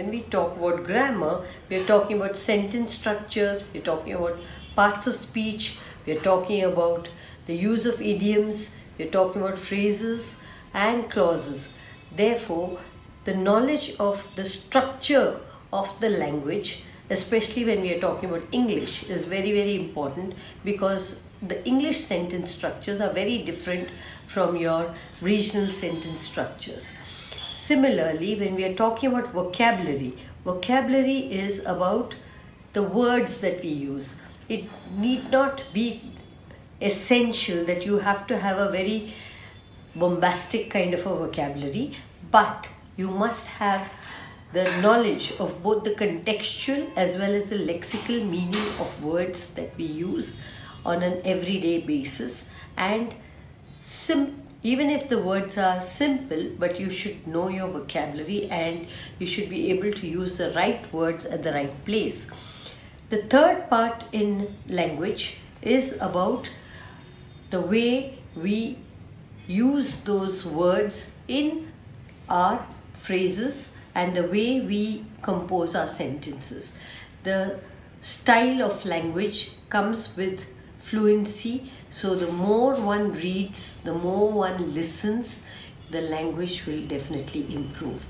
When we talk about grammar, we are talking about sentence structures, we are talking about parts of speech, we are talking about the use of idioms, we are talking about phrases and clauses. Therefore, the knowledge of the structure of the language, especially when we are talking about English, is very, very important, because the English sentence structures are very different from your regional sentence structures. Similarly, when we are talking about vocabulary, vocabulary is about the words that we use. It need not be essential that you have to have a very bombastic kind of a vocabulary, but you must have the knowledge of both the contextual as well as the lexical meaning of words that we use on an everyday basis. And even if the words are simple, but you should know your vocabulary and you should be able to use the right words at the right place. The third part in language is about the way we use those words in our phrases and the way we compose our sentences. The style of language comes with fluency, so the more one reads, the more one listens, the language will definitely improve.